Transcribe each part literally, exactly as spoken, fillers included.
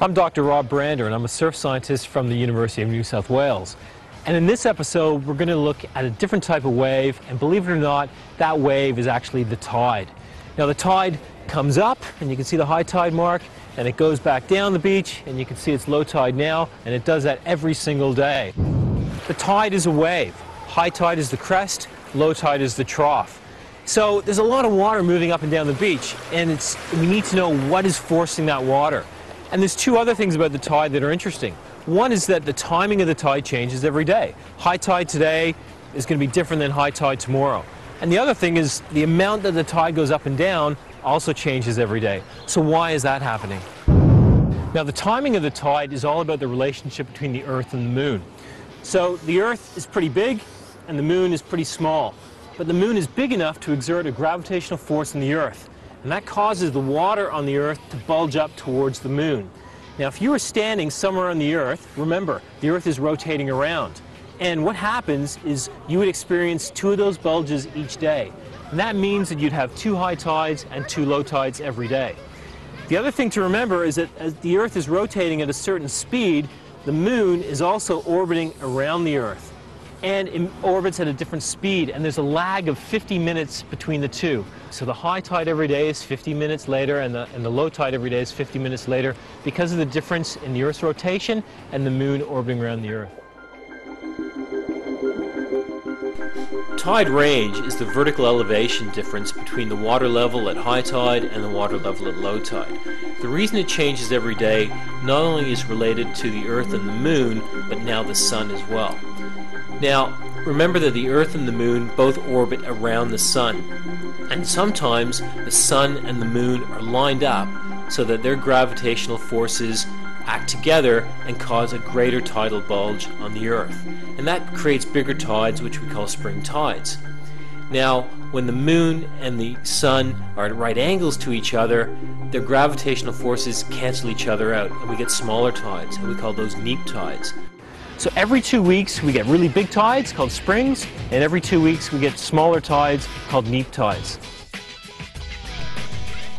I'm Doctor Rob Brander, and I'm a surf scientist from the University of New South Wales. And in this episode, we're going to look at a different type of wave, and believe it or not, that wave is actually the tide. Now, the tide comes up, and you can see the high tide mark, and it goes back down the beach, and you can see it's low tide now, and it does that every single day. The tide is a wave. High tide is the crest, low tide is the trough. So there's a lot of water moving up and down the beach, and it's, we need to know what is forcing that water. And there's two other things about the tide that are interesting. One is that the timing of the tide changes every day. High tide today is going to be different than high tide tomorrow. And the other thing is the amount that the tide goes up and down also changes every day. So why is that happening? Now, the timing of the tide is all about the relationship between the Earth and the Moon. So the Earth is pretty big and the Moon is pretty small. But the Moon is big enough to exert a gravitational force on the Earth. And that causes the water on the Earth to bulge up towards the Moon. Now, if you were standing somewhere on the Earth, remember, the Earth is rotating around. And what happens is you would experience two of those bulges each day. And that means that you'd have two high tides and two low tides every day. The other thing to remember is that as the Earth is rotating at a certain speed, the Moon is also orbiting around the Earth. And it orbits at a different speed, and there's a lag of fifty minutes between the two. So the high tide every day is fifty minutes later, and the, and the low tide every day is fifty minutes later because of the difference in the Earth's rotation and the Moon orbiting around the Earth. Tide range is the vertical elevation difference between the water level at high tide and the water level at low tide. The reason it changes every day not only is related to the Earth and the Moon, but now the Sun as well. Now, remember that the Earth and the Moon both orbit around the Sun, and sometimes the Sun and the Moon are lined up so that their gravitational forces act together and cause a greater tidal bulge on the Earth, and that creates bigger tides, which we call spring tides. Now, when the Moon and the Sun are at right angles to each other, their gravitational forces cancel each other out, and we get smaller tides, and we call those neap tides. So every two weeks we get really big tides called springs, and every two weeks we get smaller tides called neap tides.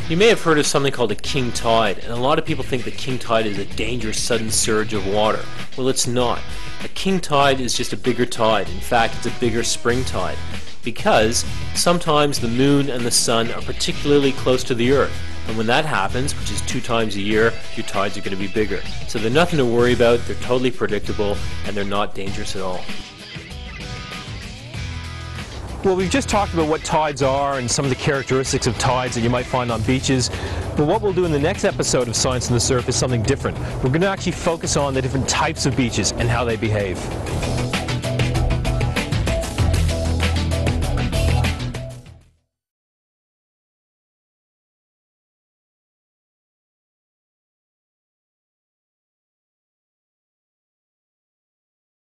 You may have heard of something called a king tide, and a lot of people think that king tide is a dangerous sudden surge of water. Well, it's not. A king tide is just a bigger tide. In fact, it's a bigger spring tide because sometimes the Moon and the Sun are particularly close to the Earth. And when that happens, which is two times a year, your tides are going to be bigger. So they're nothing to worry about, they're totally predictable, and they're not dangerous at all. Well, we've just talked about what tides are and some of the characteristics of tides that you might find on beaches. But what we'll do in the next episode of Science on the Surf is something different. We're going to actually focus on the different types of beaches and how they behave.